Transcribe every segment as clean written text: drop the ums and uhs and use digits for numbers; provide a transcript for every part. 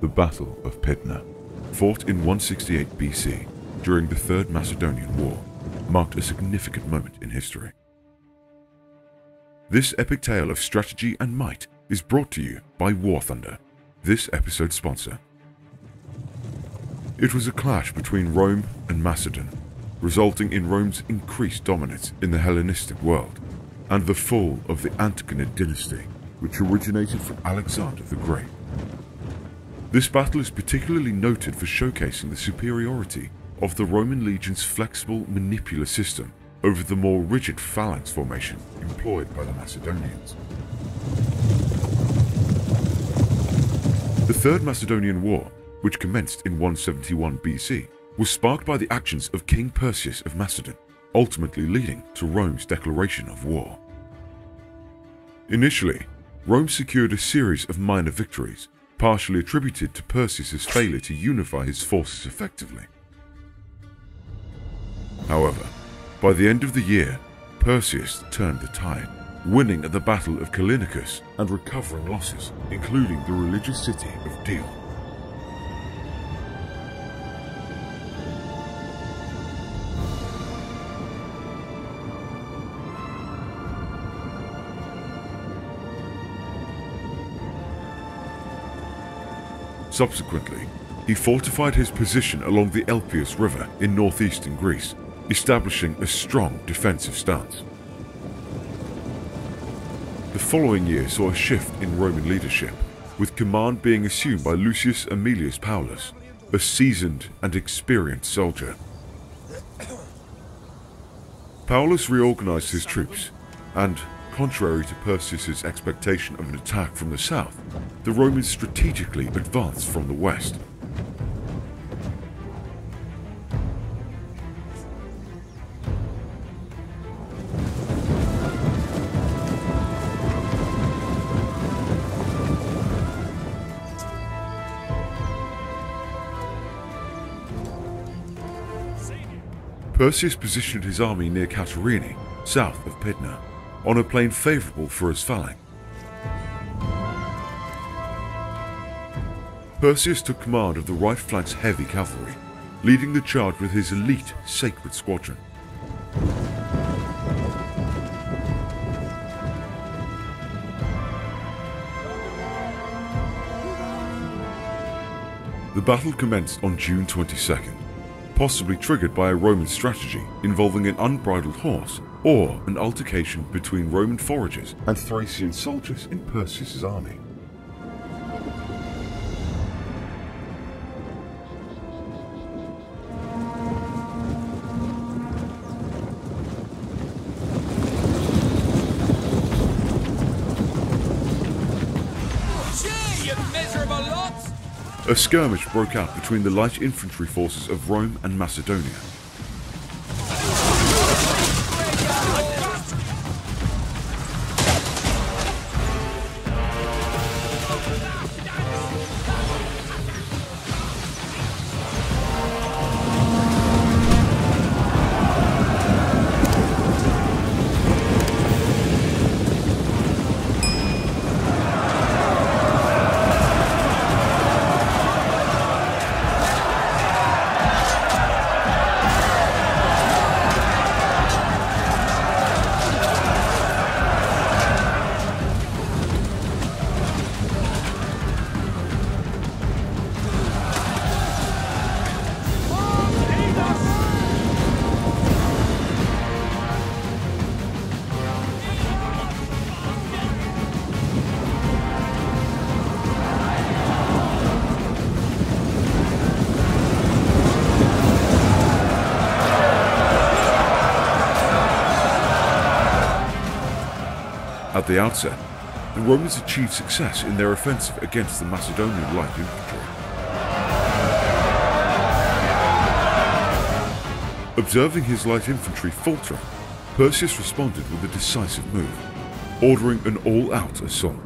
the Battle of Pydna, fought in 168 BC during the Third Macedonian War, marked a significant moment in history. This epic tale of strategy and might is brought to you by War Thunder, this episode's sponsor. It was a clash between Rome and Macedon, resulting in Rome's increased dominance in the Hellenistic world and the fall of the Antigonid dynasty, which originated from Alexander the Great. This battle is particularly noted for showcasing the superiority of the Roman legion's flexible manipular system over the more rigid phalanx formation employed by the Macedonians. The Third Macedonian War, which commenced in 171 BC, was sparked by the actions of King Perseus of Macedon, ultimately leading to Rome's declaration of war. Initially, Rome secured a series of minor victories, partially attributed to Perseus's failure to unify his forces effectively. However, by the end of the year, Perseus turned the tide, winning at the Battle of Callinicus and recovering losses, including the religious city of Dion. Subsequently, he fortified his position along the Elpeus River in northeastern Greece, establishing a strong defensive stance. The following year saw a shift in Roman leadership, with command being assumed by Lucius Aemilius Paullus, a seasoned and experienced soldier. Paullus reorganized his troops, and, contrary to Perseus's expectation of an attack from the south, the Romans strategically advanced from the west. Perseus positioned his army near Katerini, south of Pydna, on a plain favourable for his phalanx. Perseus took command of the right flank's heavy cavalry, leading the charge with his elite Sacred Squadron. The battle commenced on June 22nd, possibly triggered by a Roman strategy involving an unbridled horse or an altercation between Roman foragers and Thracian soldiers in Perseus's army. A skirmish broke out between the light infantry forces of Rome and Macedonia. At the outset, the Romans achieved success in their offensive against the Macedonian light infantry. Observing his light infantry faltering, Perseus responded with a decisive move, ordering an all-out assault.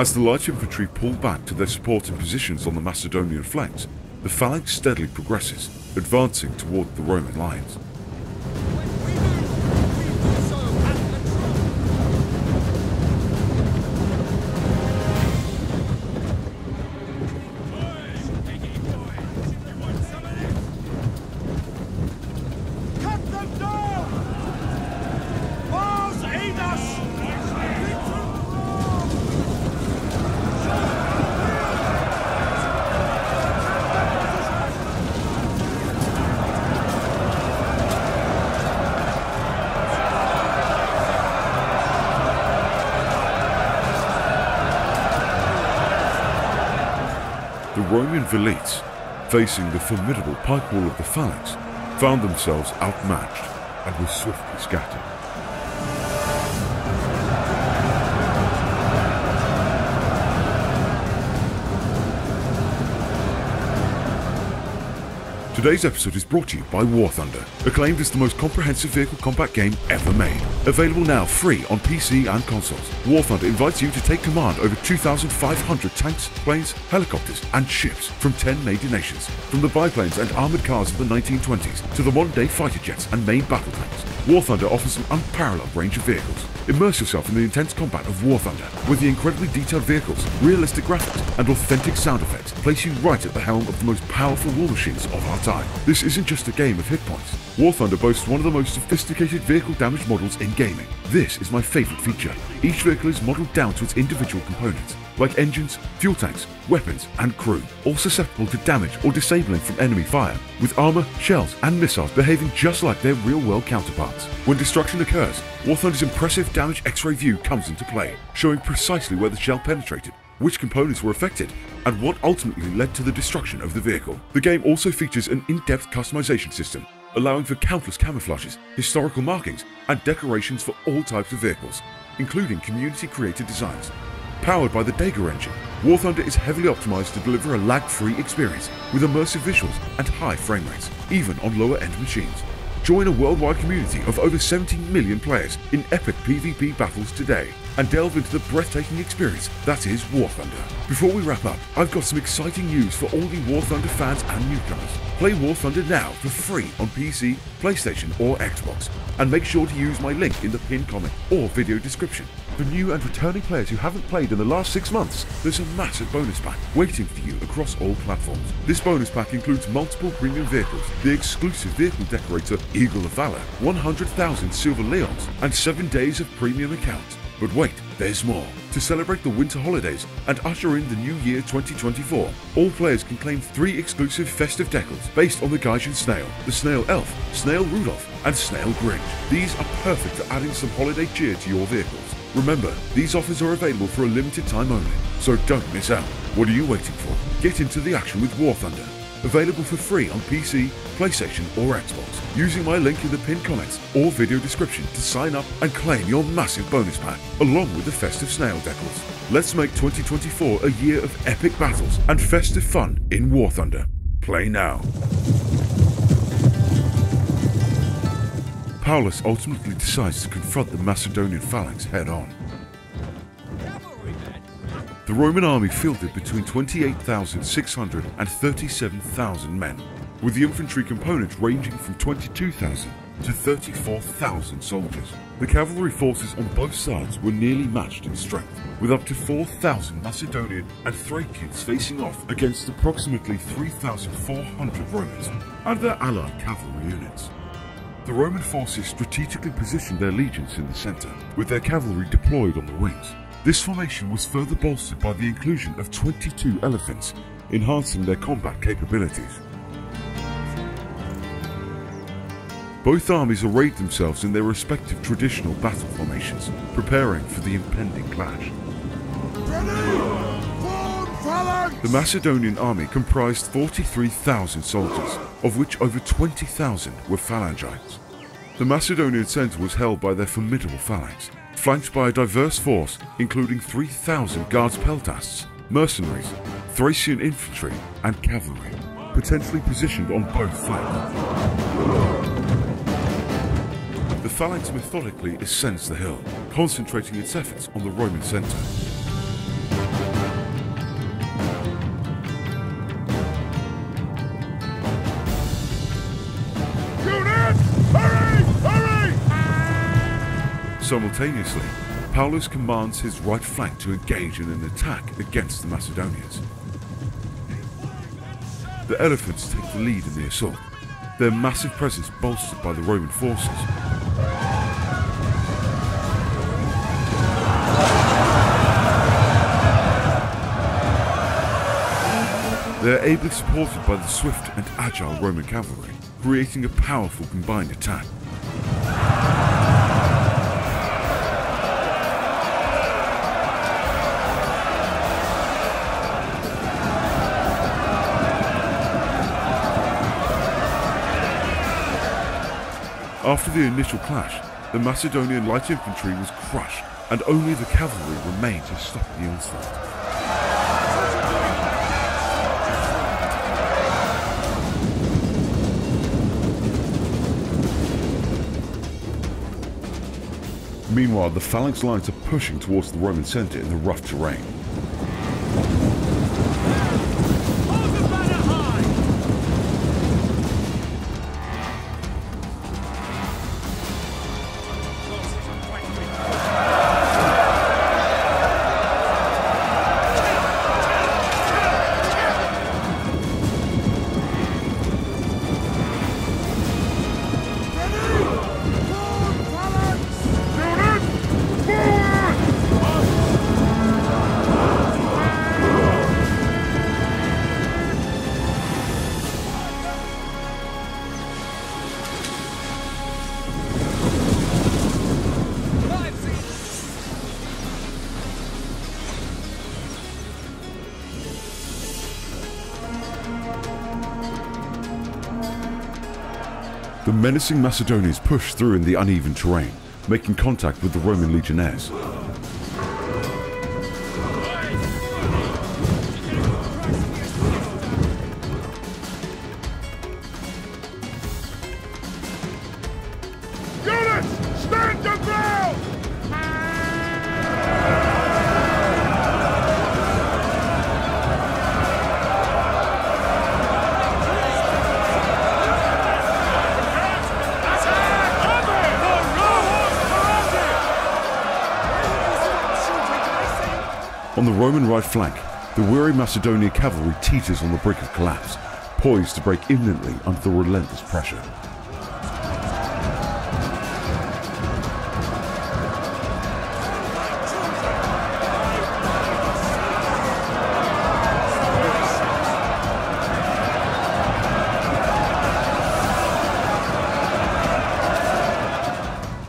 As the light infantry pull back to their supporting positions on the Macedonian flanks, the phalanx steadily progresses, advancing toward the Roman lines. The Roman velites, facing the formidable pike wall of the phalanx, found themselves outmatched and were swiftly scattered. Today's episode is brought to you by War Thunder, acclaimed as the most comprehensive vehicle combat game ever made. Available now free on PC and consoles, War Thunder invites you to take command over 2,500 tanks, planes, helicopters and ships from 10 major nations, from the biplanes and armoured cars of the 1920s to the modern-day fighter jets and main battle tanks. War Thunder offers an unparalleled range of vehicles. Immerse yourself in the intense combat of War Thunder with the incredibly detailed vehicles, realistic graphics and authentic sound effects place you right at the helm of the most powerful war machines of our time. This isn't just a game of hit points. War Thunder boasts one of the most sophisticated vehicle damage models in gaming. This is my favourite feature. Each vehicle is modelled down to its individual components, like engines, fuel tanks, weapons and crew, all susceptible to damage or disabling from enemy fire, with armour, shells and missiles behaving just like their real-world counterparts. When destruction occurs, War Thunder's impressive damage X-ray view comes into play, showing precisely where the shell penetrated, which components were affected, and what ultimately led to the destruction of the vehicle. The game also features an in-depth customization system, allowing for countless camouflages, historical markings, and decorations for all types of vehicles, including community-created designs. Powered by the Dagger engine, War Thunder is heavily optimized to deliver a lag-free experience with immersive visuals and high frame rates, even on lower-end machines. Join a worldwide community of over 17 million players in epic PvP battles today and delve into the breathtaking experience that is War Thunder. Before we wrap up, I've got some exciting news for all the War Thunder fans and newcomers. Play War Thunder now for free on PC, PlayStation or Xbox, and make sure to use my link in the pinned comment or video description. For new and returning players who haven't played in the last 6 months, there's a massive bonus pack waiting for you across all platforms. This bonus pack includes multiple premium vehicles, the exclusive vehicle decorator Eagle of Valor, 100,000 silver leons, and 7 days of premium accounts. But wait, there's more. To celebrate the winter holidays and usher in the new year 2024, all players can claim 3 exclusive festive decals based on the Gaijin snail, the snail elf, snail Rudolph, and snail Grinch. These are perfect for adding some holiday cheer to your vehicles. Remember, these offers are available for a limited time only, so don't miss out. What are you waiting for? Get into the action with War Thunder. Available for free on PC, PlayStation or Xbox, using my link in the pinned comments or video description to sign up and claim your massive bonus pack, along with the festive snail decals. Let's make 2024 a year of epic battles and festive fun in War Thunder. Play now. Paullus ultimately decides to confront the Macedonian phalanx head-on. The Roman army fielded between 28,600 and 37,000 men, with the infantry component ranging from 22,000 to 34,000 soldiers. The cavalry forces on both sides were nearly matched in strength, with up to 4,000 Macedonian and Thracians facing off against approximately 3,400 Romans and their allied cavalry units. The Roman forces strategically positioned their legions in the centre, with their cavalry deployed on the wings. This formation was further bolstered by the inclusion of 22 elephants, enhancing their combat capabilities. Both armies arrayed themselves in their respective traditional battle formations, preparing for the impending clash. The Macedonian army comprised 43,000 soldiers, of which over 20,000 were phalangites. The Macedonian centre was held by their formidable phalanx, flanked by a diverse force including 3,000 guards peltasts, mercenaries, Thracian infantry and cavalry, potentially positioned on both flanks. The phalanx methodically ascends the hill, concentrating its efforts on the Roman centre. Simultaneously, Paullus commands his right flank to engage in an attack against the Macedonians. The elephants take the lead in the assault, their massive presence bolstered by the Roman forces. They are ably supported by the swift and agile Roman cavalry, creating a powerful combined attack. After the initial clash, the Macedonian light infantry was crushed, and only the cavalry remained to stop the onslaught. Meanwhile, the phalanx lines are pushing towards the Roman centre in the rough terrain. The menacing Macedonians pushed through in the uneven terrain, making contact with the Roman legionnaires. Units, stand your ground! On the Roman right flank, the weary Macedonian cavalry teeters on the brink of collapse, poised to break imminently under the relentless pressure.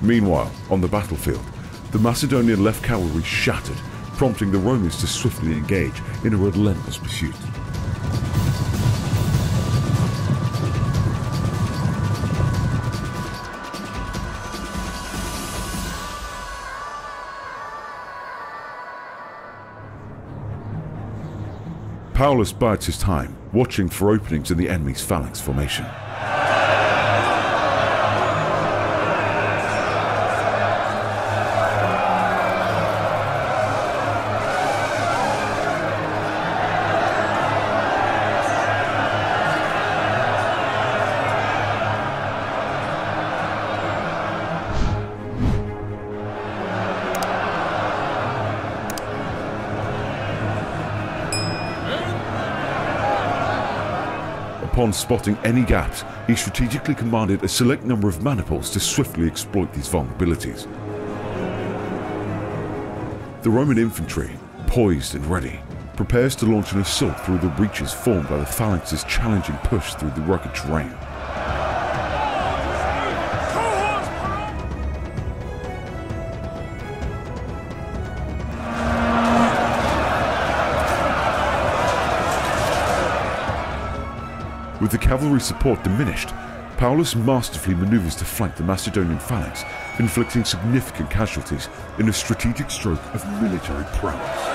Meanwhile, on the battlefield, the Macedonian left cavalry shattered, prompting the Romans to swiftly engage in a relentless pursuit. Paullus bides his time, watching for openings in the enemy's phalanx formation. Upon spotting any gaps, he strategically commanded a select number of maniples to swiftly exploit these vulnerabilities. The Roman infantry, poised and ready, prepares to launch an assault through the breaches formed by the phalanx's challenging push through the rugged terrain. With the cavalry support diminished, Paullus masterfully maneuvers to flank the Macedonian phalanx, inflicting significant casualties in a strategic stroke of military prowess.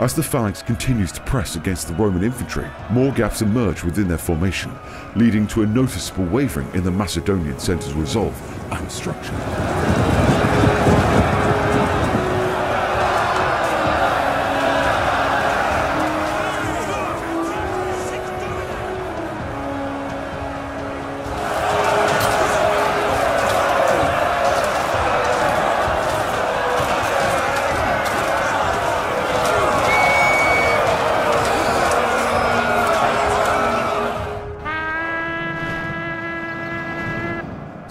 As the phalanx continues to press against the Roman infantry, more gaps emerge within their formation, leading to a noticeable wavering in the Macedonian centre's resolve and structure.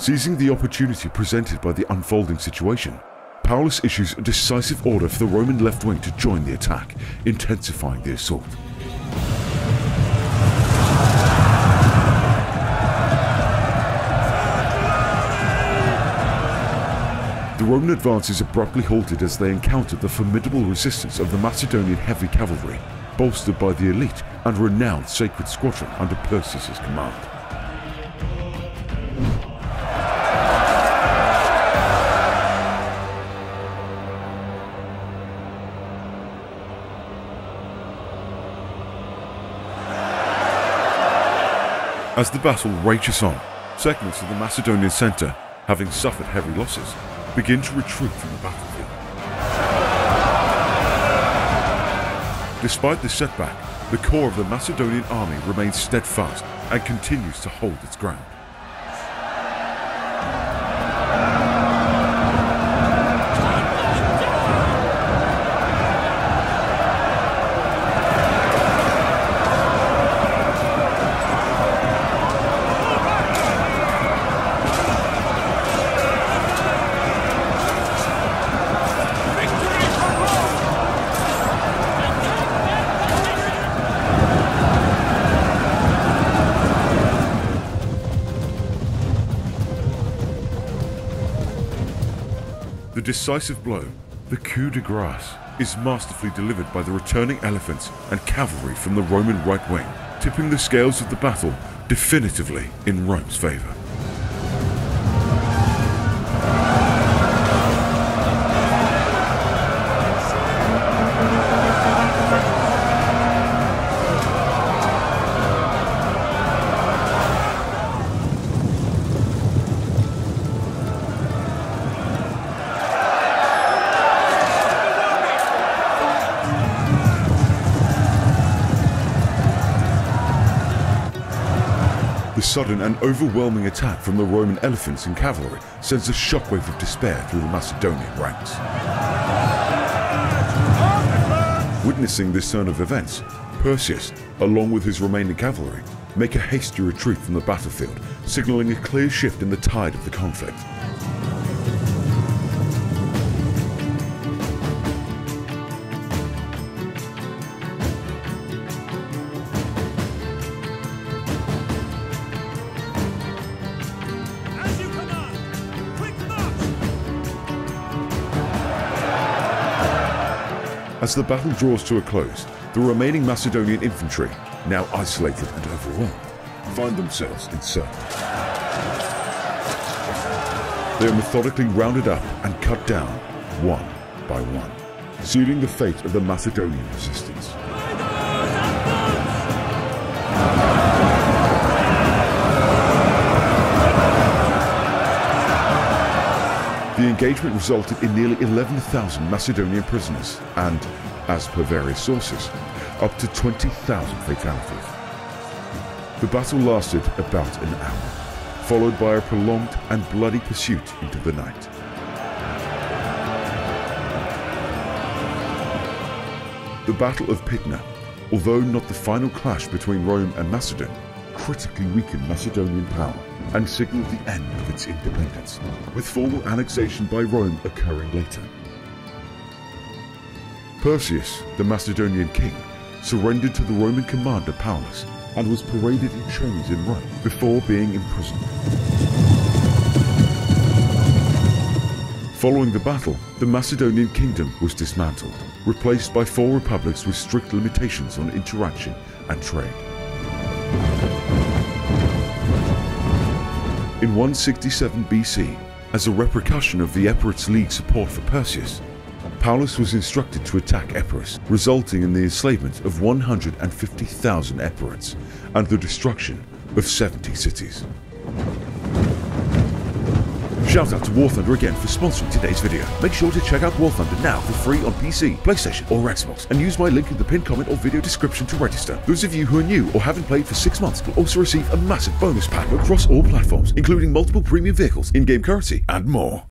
Seizing the opportunity presented by the unfolding situation, Paullus issues a decisive order for the Roman left wing to join the attack, intensifying the assault. The Roman advance is abruptly halted as they encounter the formidable resistance of the Macedonian heavy cavalry, bolstered by the elite and renowned Sacred Squadron under Perseus' command. As the battle rages on, segments of the Macedonian centre, having suffered heavy losses, begin to retreat from the battlefield. Despite this setback, the core of the Macedonian army remains steadfast and continues to hold its ground. The decisive blow, the coup de grace, is masterfully delivered by the returning elephants and cavalry from the Roman right wing, tipping the scales of the battle definitively in Rome's favour. The sudden and overwhelming attack from the Roman elephants and cavalry sends a shockwave of despair through the Macedonian ranks. Witnessing this turn of events, Perseus, along with his remaining cavalry, make a hasty retreat from the battlefield, signalling a clear shift in the tide of the conflict. As the battle draws to a close, the remaining Macedonian infantry, now isolated and overwhelmed, find themselves encircled. They are methodically rounded up and cut down, one by one, sealing the fate of the Macedonian resistance. The engagement resulted in nearly 11,000 Macedonian prisoners and, as per various sources, up to 20,000 fatalities. The battle lasted about an hour, followed by a prolonged and bloody pursuit into the night. The Battle of Pydna, although not the final clash between Rome and Macedon, critically weakened Macedonian power and signalled the end of its independence, with formal annexation by Rome occurring later. Perseus, the Macedonian king, surrendered to the Roman commander Paullus and was paraded in chains in Rome before being imprisoned. Following the battle, the Macedonian kingdom was dismantled, replaced by four republics with strict limitations on interaction and trade. In 167 BC, as a repercussion of the Epirus League's support for Perseus, Paullus was instructed to attack Epirus, resulting in the enslavement of 150,000 Epirans and the destruction of 70 cities. Shout out to War Thunder again for sponsoring today's video. Make sure to check out War Thunder now for free on PC, PlayStation or Xbox, and use my link in the pinned comment or video description to register. Those of you who are new or haven't played for 6 months will also receive a massive bonus pack across all platforms, including multiple premium vehicles, in-game currency and more.